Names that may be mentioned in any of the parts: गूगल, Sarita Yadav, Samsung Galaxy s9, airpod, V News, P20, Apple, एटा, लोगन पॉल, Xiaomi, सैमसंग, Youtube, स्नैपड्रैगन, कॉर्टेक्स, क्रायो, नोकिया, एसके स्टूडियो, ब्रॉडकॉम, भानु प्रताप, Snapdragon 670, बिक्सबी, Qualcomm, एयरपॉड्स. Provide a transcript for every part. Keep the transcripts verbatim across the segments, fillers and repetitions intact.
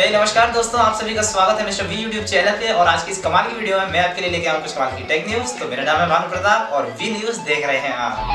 hey, नमस्कार दोस्तों, आप सभी का स्वागत है मिस्टर वी यूट्यूब चैनल पे। और आज की इस कमाल की वीडियो में मैं आपके लिए लेके आऊँ कुछ कमाल की टेक न्यूज। तो मेरा नाम है भानु प्रताप और वी न्यूज देख रहे हैं आप।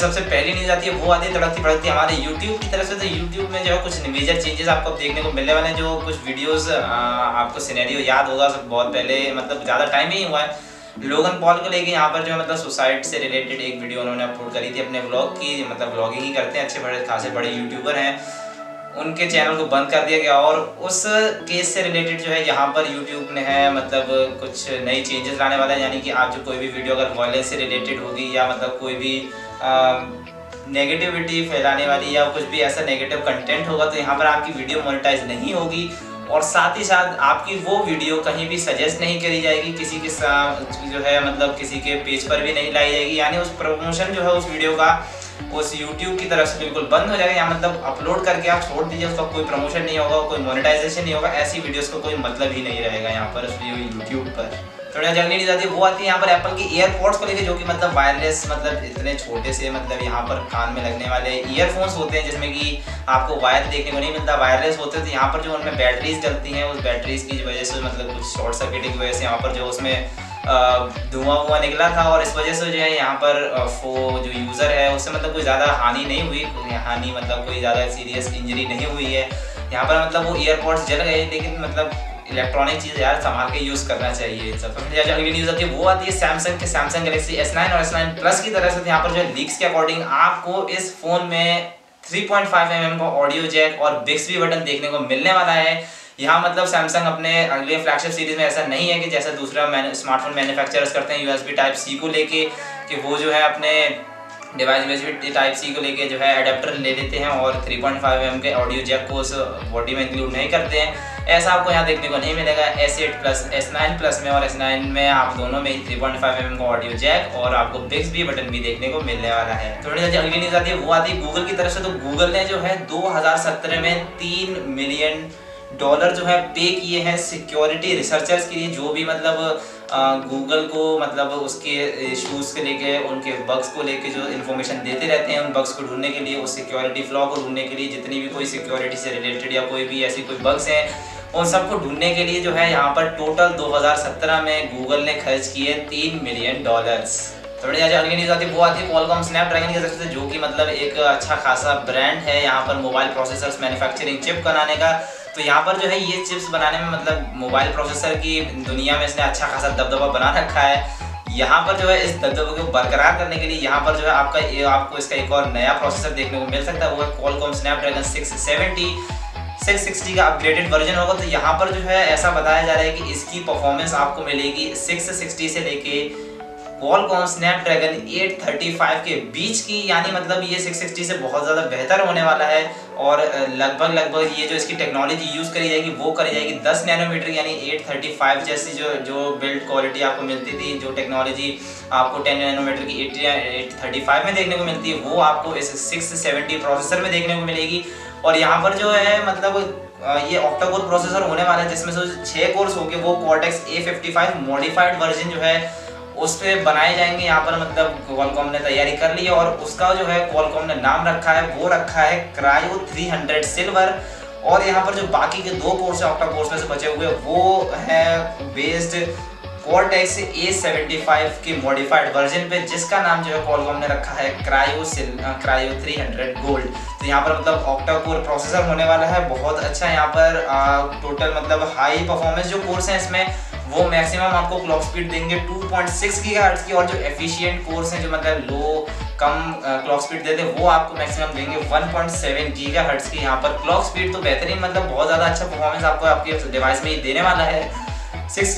सबसे पहली न्यूज आती है वो आती है तड़कती भड़कती हमारे YouTube की तरफ से। तो YouTube में जो है कुछ मेजर चेंजेस आपको देखने को मिलने वाले हैं। जो कुछ वीडियोस आपको सिनेरियो याद होगा, सब बहुत पहले, मतलब ज़्यादा टाइम ही हुआ है, लोगन पॉल को लेके यहाँ पर जो है मतलब सुसाइड से रिलेटेड एक वीडियो उन्होंने अपलोड करी थी अपने ब्लॉग की। मतलब ब्लॉगिंग ही करते हैं, अच्छे बड़े खासे बड़े यूट्यूबर हैं, उनके चैनल को बंद कर दिया गया। और उस केस से रिलेटेड जो है यहाँ पर यूट्यूब ने है मतलब कुछ नई चेंजेस लाने वाला है। यानी कि आप जो कोई भी वीडियो अगर वायलेंस से रिलेटेड होगी या मतलब कोई भी नेगेटिविटी फैलाने वाली या कुछ भी ऐसा नेगेटिव कंटेंट होगा तो यहाँ पर आपकी वीडियो मोनेटाइज नहीं होगी। और साथ ही साथ आपकी वो वीडियो कहीं भी सजेस्ट नहीं करी जाएगी, किसी के साथ जो है मतलब किसी के पेज पर भी नहीं लाई जाएगी। यानी उस प्रमोशन जो है उस वीडियो का उस YouTube की तरफ से बिल्कुल बंद हो जाएगा। या मतलब अपलोड करके आप छोड़ दीजिए, उसका कोई प्रमोशन नहीं होगा, कोई मोनेटाइजेशन नहीं होगा, ऐसी वीडियोस का कोई मतलब ही नहीं रहेगा यहाँ पर उस YouTube पर। थोड़ा जल्दी नहीं जाती है वो आती है यहाँ पर एप्पल की एयरपॉड्स को लेके, जो कि मतलब वायरलेस, मतलब इतने छोटे से मतलब यहाँ पर कान में लगने वाले ईयरफोन्स होते हैं जिसमें कि आपको वायर देखने को नहीं मिलता, वायरलेस होते हैं। तो यहाँ पर जो उनमें बैटरीज डलती हैं, उस बैटरीज की वजह से मतलब कुछ शॉर्ट सर्किटिंग की वजह से यहाँ पर जो उसमें धुआं हुआ निकला था। और इस वजह से जो है यहाँ पर वो जो यूज़र है उससे मतलब कोई ज़्यादा हानि नहीं हुई, हानि मतलब कोई ज़्यादा सीरियस इंजरी नहीं हुई है। यहाँ पर मतलब वो ईयरपॉड्स जल गए, लेकिन मतलब इलेक्ट्रॉनिक चीज़ यार संभाल के यूज़ करना चाहिए। अगली न्यूज़ आती है वो आती है सैमसंग के सैमसंग गैलेक्सी एस नाइन और एस नाइन प्लस की तरह से। यहाँ पर जो है लीक्स के अकॉर्डिंग आपको इस फ़ोन में three point five M M का ऑडियो जैक और बिक्सबी बटन देखने को मिलने वाला है। यहाँ मतलब सैमसंग अपने अगले फ्लैगशिप सीरीज़ में ऐसा नहीं है कि जैसा दूसरा स्मार्टफोन मैन्युफैक्चरर्स करते हैं यूएसबी टाइप सी को लेके, कि वो जो है अपने डिवाइस यूएसबी टाइप सी को लेके जो है अडेप्टर ले लेते हैं और three point five M M के ऑडियो जैक को उस बॉडी में इंक्लूड नहीं करते हैं। ऐसा आपको यहाँ देखने को नहीं मिलेगा। S eight plus, S nine plus में और एस नाइन में आप दोनों में ही three point five M M का ऑडियो जैक और आपको बिक्सबी बटन भी देखने को मिलने वाला है। थोड़ी सी अगली न्यूज़ आती है वो आती है गूगल की तरफ से। तो गूगल ने जो है दो हज़ार सत्रह में तीन मिलियन डॉलर जो है पे किए हैं सिक्योरिटी रिसर्चर्स के लिए, जो भी मतलब गूगल को मतलब उसके इशूज़ के लेके, उनके बग्स को लेके जो इन्फॉर्मेशन देते रहते हैं, उन बग्स को ढूंढने के लिए, उस सिक्योरिटी फ्लॉ को ढूंढने के लिए, जितनी भी कोई सिक्योरिटी से रिलेटेड या कोई भी ऐसी कोई बग्स हैं उन सबको ढूंढने के लिए जो है यहाँ पर टोटल दो हज़ार सत्रह में गूगल ने खर्च किए तीन मिलियन डॉलर्स। थोड़ी आज अगली न्यूज़ आती है वो आती है कॉलकॉम स्नैपड्रैगन की तरफ से, जो कि मतलब एक अच्छा खासा ब्रांड है यहाँ पर मोबाइल प्रोसेसर्स मैन्युफैक्चरिंग चिप बनाने का। तो यहाँ पर जो है ये चिप्स बनाने में मतलब मोबाइल प्रोसेसर की दुनिया में इसने अच्छा खासा दबदबा बना रखा है। यहाँ पर जो है इस दबदबे को बरकरार करने के लिए यहाँ पर जो है आपका आपको इसका एक और नया प्रोसेसर देखने को मिल सकता है। वो है Qualcomm स्नैपड्रैगन six seventy six sixty का अपग्रेडेड वर्जन होगा। तो यहाँ पर जो है ऐसा बताया जा रहा है कि इसकी परफॉर्मेंस आपको मिलेगी सिक्स सिक्सटी से लेके Qualcomm स्नैपड्रैगन eight thirty five के बीच की। यानी मतलब ये सिक्स सिक्सटी से बहुत ज़्यादा बेहतर होने वाला है। और लगभग लगभग ये जो इसकी टेक्नोलॉजी यूज़ करी जाएगी वो करी जाएगी टेन नैनोमीटर, यानी एट थर्टी फाइव जैसी जो जो बिल्ड क्वालिटी आपको मिलती थी, जो टेक्नोलॉजी आपको टेन नैनोमीटर की एट थर्टी फाइव में देखने को मिलती है वो आपको इस सिक्स सेवेंटी प्रोसेसर में देखने को मिलेगी। और यहाँ पर जो है मतलब ये ऑक्टाकोर प्रोसेसर होने वाला है, जिसमें से छः कोर्स होके वो कॉर्टेक्स A fifty five modified version जो है उस पर बनाए जाएंगे। यहाँ पर मतलब क्वालकॉम ने तैयारी कर ली है और उसका जो है क्वालकॉम ने नाम रखा है वो रखा है क्रायो थ्री हंड्रेड सिल्वर। और यहाँ पर जो बाकी के दो कोर्स ऑक्टा कोर्स में से बचे हुए वो है based कॉर्टेक्स A seventy five के मॉडिफाइड वर्जन पे, जिसका नाम जो है क्वालकॉम ने रखा है क्रायो क्रायो three hundred gold. तो यहाँ पर मतलब ऑक्टा कोर प्रोसेसर होने वाला है, बहुत अच्छा। यहाँ पर टोटल मतलब हाई परफॉर्मेंस जो कोर्स है इसमें वो मैक्सिमम आपको क्लॉक स्पीड देंगे टू पॉइंट सिक्स गीगाहर्ट्ज़ की। और जो एफिशिएंट कोर्स हैं जो मतलब लो कम क्लॉक स्पीड देते हैं वो आपको मैक्सिमम देंगे वन पॉइंट सेवन गीगाहर्ट्ज़ की यहाँ पर क्लॉक स्पीड। तो बेहतरीन मतलब बहुत ज़्यादा अच्छा परफॉर्मेंस आपको आपके डिवाइस में ये देने वाला है। सिक्स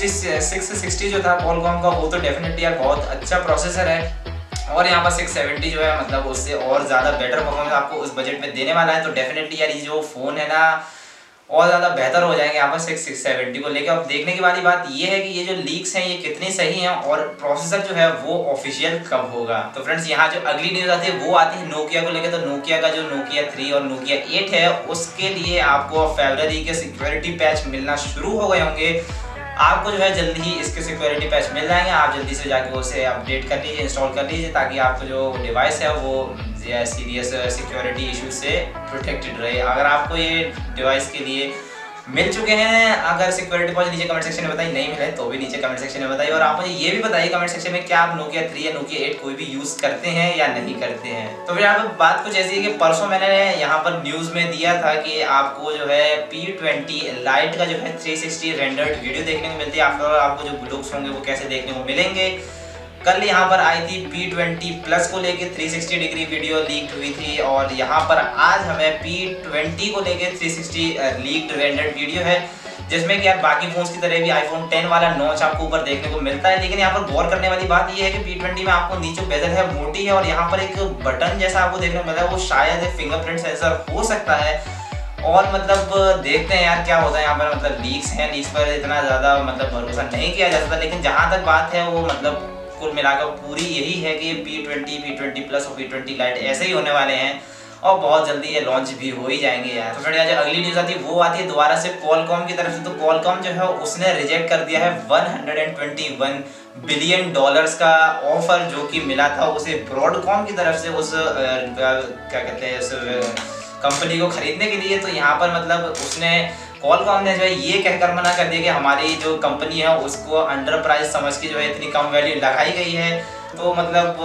सिक्सटी जो था क्वालकॉम का वो तो डेफिनेटली यार बहुत अच्छा प्रोसेसर है। और यहाँ पर सिक्स सेवेंटी जो है मतलब उससे और ज़्यादा बेटर परफॉर्मेंस आपको उस बजट में देने वाला है। तो डेफिनेटली यार ये जो फ़ोन है ना और ज़्यादा बेहतर हो जाएंगे यहाँ पर सिक्स सेवेंटी को लेकर। अब देखने की वाली बात ये है कि ये जो लीक्स हैं ये कितनी सही हैं और प्रोसेसर जो है वो ऑफिशियल कब होगा। तो फ्रेंड्स यहाँ जो अगली न्यूज़ आती है वो आती है नोकिया को लेकर। तो नोकिया का जो नोकिया थ्री और नोकिया एट है उसके लिए आपको फरवरी के सिक्योरिटी पैच मिलना शुरू हो गए होंगे। आपको जो है जल्दी ही इसके सिक्योरिटी पैच मिल जाएंगे। आप जल्दी से जाके उसे अपडेट कर लीजिए, इंस्टॉल कर लीजिए, ताकि आपको जो डिवाइस है वो सीरियस सिक्योरिटी इशू से प्रोटेक्टेड रहे। अगर आपको ये डिवाइस के लिए मिल चुके हैं, अगर सिक्योरिटी पॉइंट नीचे कमेंट सेक्शन में बताइए, नहीं मिले तो भी नीचे कमेंट सेक्शन में बताइए। और आप मुझे ये भी बताइए कमेंट सेक्शन में, क्या आप नोकिया थ्री या नोकिया एट कोई भी यूज़ करते हैं या नहीं करते हैं। तो फिर यहाँ पर बात कुछ ऐसी है कि परसों मैंने यहाँ पर न्यूज़ में दिया था कि आपको जो है पी ट्वेंटी लाइट का जो है थ्री सिक्सटी रेंडर्ड वीडियो देखने को मिलती है। आफ्टर आपको जो लुक्स होंगे वो कैसे देखने को मिलेंगे। कल यहाँ पर आई थी P ट्वेंटी प्लस को लेके three sixty degree video leaked हुई थी, और यहाँ पर आज हमें P ट्वेंटी को लेके three sixty leaked rendered video है, जिसमें कि यार बाकी फोन्स की तरह भी आईफोन टेन वाला नॉच आपको ऊपर देखने को मिलता है। लेकिन यहाँ पर गौर करने वाली बात यह है कि P ट्वेंटी में आपको नीचे बेजल है मोटी है, और यहाँ पर एक बटन जैसा आपको देखने को मिलता है, वो शायद फिंगरप्रिंट सेंसर हो सकता है। और मतलब देखते हैं यार क्या होता है यहाँ पर। मतलब लीक्स हैं, लीक्स पर इतना ज़्यादा मतलब भरोसा नहीं किया जा सकता। लेकिन जहाँ तक बात है वो मतलब कुल मिलाकर पूरी यही है कि P twenty, P twenty plus और P ट्वेंटी लाइट ऐसे ही होने वाले हैं, और बहुत जल्दी ये लॉन्च भी हो ही जाएंगे यार। तो फिर यार जो अगली न्यूज़ आती है वो आती है दोबारा से Qualcomm की तरफ से। तो Qualcomm जो है उसने रिजेक्ट कर दिया है एक सौ इक्कीस बिलियन डॉलर्स का ऑफर जो कि मिला था उसे ब्रॉडकॉम की तरफ से, उस क्या कहते हैं उस कंपनी को खरीदने के लिए। तो यहाँ पर मतलब उसने Qualcomm ने जो है ये कहकर मना कर दिया कि हमारी जो कंपनी है उसको अंडर प्राइस समझ के जो है इतनी कम वैल्यू लगाई गई है। तो मतलब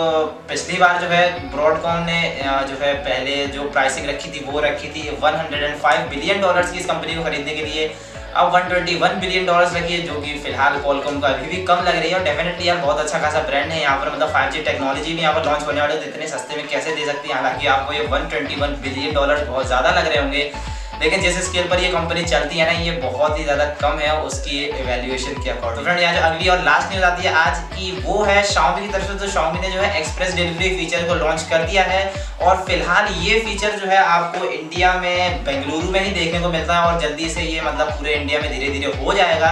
पिछली बार जो है ब्रॉडकॉम ने जो है पहले जो प्राइसिंग रखी थी वो रखी थी एक सौ पाँच बिलियन डॉलर्स की इस कंपनी को खरीदने के लिए। अब एक सौ इक्कीस बिलियन डॉलर्स रखी है, जो कि फिलहाल Qualcomm का अभी भी कम लग रही है। और डेफिनेटली यार बहुत अच्छा खासा ब्रांड है। यहाँ पर मतलब फाइव जी टेक्नोलॉजी भी यहाँ पर लॉन्च होने वाली है, तो इतने सस्ते में कैसे दे सकती है। हालाँकि आपको ये एक सौ इक्कीस बिलियन डॉलर बहुत ज़्यादा लग रहे होंगे, लेकिन जिस स्केल पर ये कंपनी चलती है ना, ये बहुत ही ज़्यादा कम है उसकी इवैल्यूएशन के अकॉर्डिंग। तो फ्रेंड यहाँ जो अगली और लास्ट न्यूज़ आती है आज की वो है Xiaomi की तरफ से। तो Xiaomi ने जो है एक्सप्रेस डिलीवरी फीचर को लॉन्च कर दिया है, और फिलहाल ये फीचर जो है आपको इंडिया में बेंगलुरु में ही देखने को मिलता है, और जल्दी से ये मतलब पूरे इंडिया में धीरे धीरे हो जाएगा।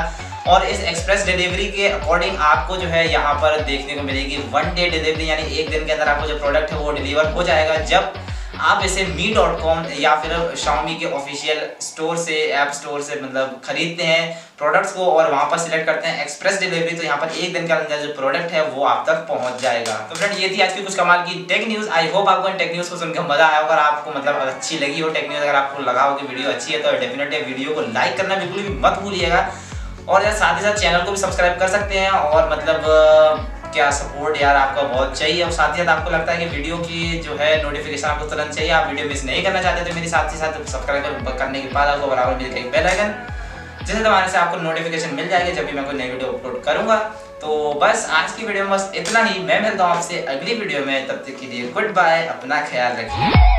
और इस एक्सप्रेस डिलीवरी के अकॉर्डिंग आपको जो है यहाँ पर देखने को मिलेगी वन डे डिलीवरी, यानी एक दिन के अंदर आपको जो प्रोडक्ट है वो डिलीवर हो जाएगा, जब आप इसे मी डॉट कॉम या फिर Xiaomi के ऑफिशियल स्टोर से, ऐप स्टोर से मतलब खरीदते हैं प्रोडक्ट्स को, और वहाँ पर सिलेक्ट करते हैं एक्सप्रेस डिलीवरी। तो यहाँ पर एक दिन के अंदर जो प्रोडक्ट है वो आप तक पहुँच जाएगा। तो फ्रेंड ये थी आज की कुछ कमाल की टेक न्यूज़। आई होप आपको इन टेक न्यूज़ को सुनकर मजा आया होगा, आपको मतलब अच्छी लगी हो टेक न्यूज़। अगर आपको लगा हो कि वीडियो अच्छी है तो डेफिनेटली वीडियो को लाइक करना बिल्कुल भी मत भूलिएगा, और यार साथ ही साथ चैनल को भी सब्सक्राइब कर सकते हैं। और मतलब क्या सपोर्ट यार आपका बहुत चाहिए, और साथ ही साथ आपको लगता है कि वीडियो की जो है नोटिफिकेशन आपको तुरंत चाहिए, आप वीडियो मिस नहीं करना चाहते, तो मेरे साथ ही साथ सब्सक्राइब करने के बाद आपको बराबर मिल जाएगी बेल आइकन, जिससे दबाने से आपको नोटिफिकेशन मिल जाएगी जब भी मैं कोई नई वीडियो अपलोड करूँगा। तो बस आज की वीडियो में बस इतना ही। मैं मिलता हूँ आपसे अगली वीडियो में, तब तक के लिए गुड बाय, अपना ख्याल रखिए।